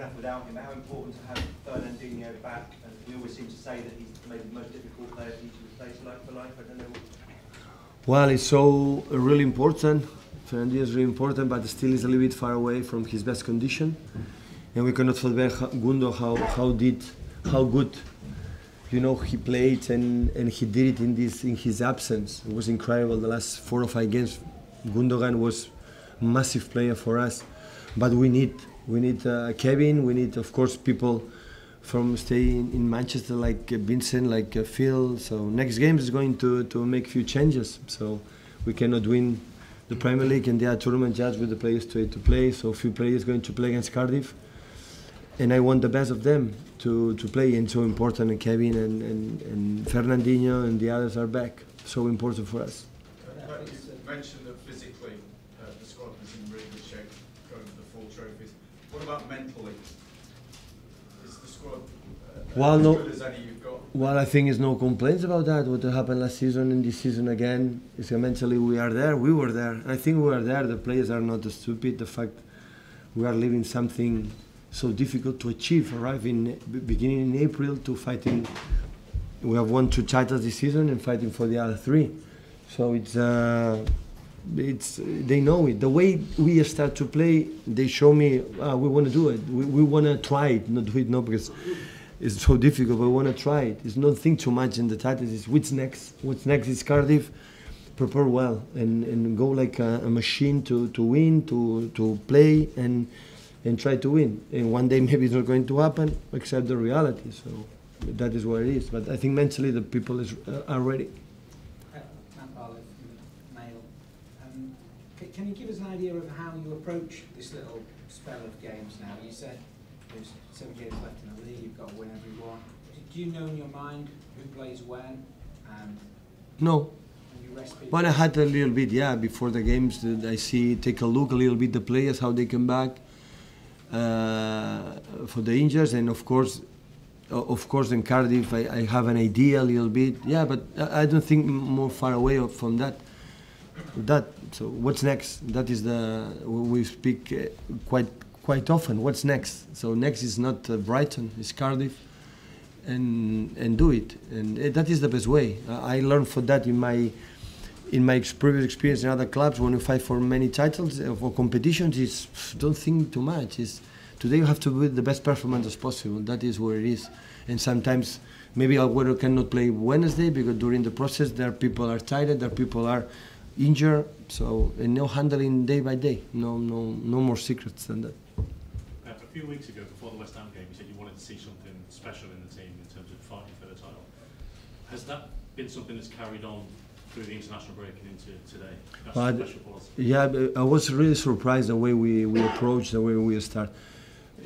enough without him. How important to have Fernandinho back? And we always seem to say that he's maybe the most difficult player for you to replace like for life. I don't know. Well, it's so really important. Fernandinho is really important, but still is a little bit far away from his best condition. And we cannot forget Gundo how good, you know, he played and he did it in his absence. It was incredible. The last 4 or 5 games, Gündogan was a massive player for us. But we need Kevin. We need, of course, people from staying in Manchester like Vincent, like Phil. So next game is going to make few changes. So we cannot win the Premier League and the tournament just with the players to play. So few players going to play against Cardiff. And I want the best of them to play, and so important, and Kevin and Fernandinho and the others are back, so important for us. You mentioned that physically the squad was in really good shape going for the full trophies. What about mentally? Is the squad as good as any you've got? Well, I think there's no complaints about that. What happened last season and this season again, is mentally we are there, we were there. I think we are there, the players are not stupid. The fact we are living something so difficult to achieve, arriving beginning in April to fighting. We have won 2 titles this season and fighting for the other 3. So it's they know it. The way we start to play, they show me we want to do it. We want to try it, not do it now because it's so difficult. But we want to try it. It's not think too much in the titles. It's what's next. What's next is Cardiff. Prepare well and go like a machine to win, to play and try to win. And one day maybe it's not going to happen, except the reality. So that is what it is. But I think mentally the people are ready. Mail. Can you give us an idea of how you approach this little spell of games now? You said there's 7 games left in the league, you've got to win every one. Do you know in your mind who plays when? No. But I had a little bit, yeah, before the games that I see, take a look a little bit the players, how they come back. For the injuries, and of course in Cardiff I have an idea a little bit, yeah, but I don't think more far away from that. So what's next? That is we speak quite often. What's next? So next is not Brighton, it's Cardiff, and do it, and that is the best way. I learned for that in my previous experience in other clubs, when you fight for many titles or competitions, is don't think too much. It's, today you have to be the best performance as possible. That is where it is. And sometimes maybe Alvaro cannot play Wednesday because during the process their people are tired, their people are injured. So and no handling day by day. No more secrets than that. A few weeks ago, before the West Ham game, you said you wanted to see something special in the team in terms of fighting for the title. Has that been something that's carried on through the international break and into today? I was really surprised the way we approached, the way we start.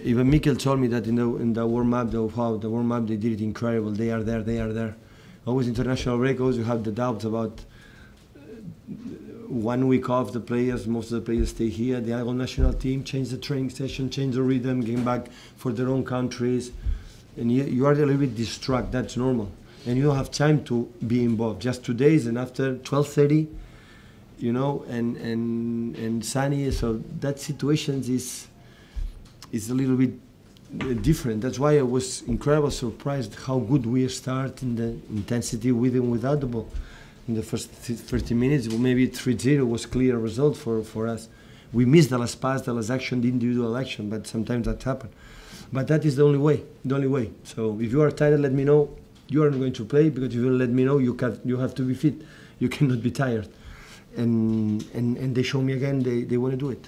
Even Mikkel told me that in the warm-up, the warm-up they did it incredible. They are there, they are there. Always international break, always you have the doubts about 1 week off the players, most of the players stay here. The other national team change the training session, change the rhythm, came back for their own countries. And you are a little bit distracted, that's normal. And you don't have time to be involved. Just 2 days, and after 12:30, you know, and sunny. So that situation is a little bit different. That's why I was incredibly surprised how good we start in the intensity with and without the ball. In the first 30 minutes, maybe 3-0 was clear result for us. We missed the last pass, the last action, the individual action, but sometimes that happens. But that is the only way. The only way. So if you are tired, let me know. You aren't going to play because if you let me know, you have to be fit. You cannot be tired. And they show me again they want to do it.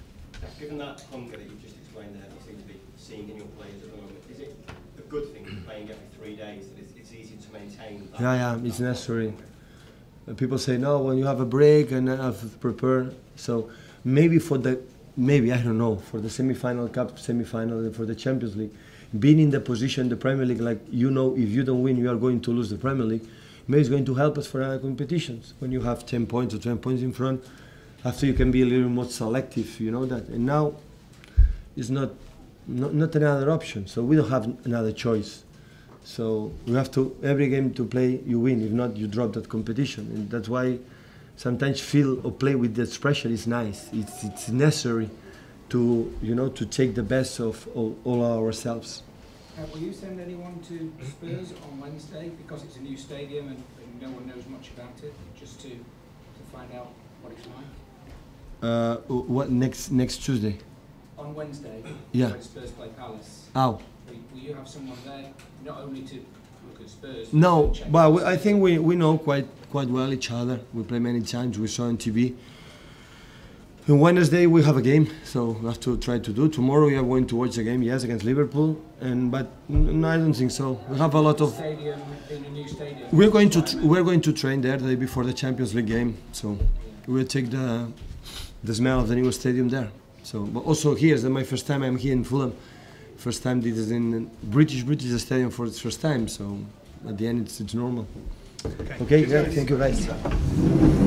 Given that hunger that you just explained there, you seem to be seeing in your players at the moment, is it a good thing playing every 3 days that it's easy to maintain? That it's necessary. People say no when you have a break and I've prepared. So maybe I don't know, for the semi-final and for the Champions League. Being in the position, the Premier League, like you know, if you don't win, you are going to lose the Premier League. Maybe it's going to help us for other competitions. When you have 10 points or 20 points in front, after you can be a little more selective, you know that. And now it's not another option. So we don't have another choice. So we have to, every game to play, you win. If not, you drop that competition. And that's why sometimes feel or play with that pressure is nice. It's necessary. to, you know, to take the best of all ourselves. Will you send anyone to Spurs on Wednesday, because it's a new stadium and no one knows much about it, just to find out what it's like? What next Tuesday? On Wednesday, yeah. When Spurs play Palace. Oh. Will you have someone there, not only to look at Spurs? No, but I think we know quite well each other. We play many times. We saw on TV. On Wednesday we have a game, so we have to try to do. Tomorrow we are going to watch the game, yes, against Liverpool. And but no, I don't think so. We have a lot of. Stadium, in a new stadium. We're going to train there the day before the Champions League game, so we'll take the smell of the new stadium there. So, but also here, it's my first time I'm here in Fulham. First time this is in British stadium for its first time. So at the end, it's normal. Okay, okay, yeah, thank you guys.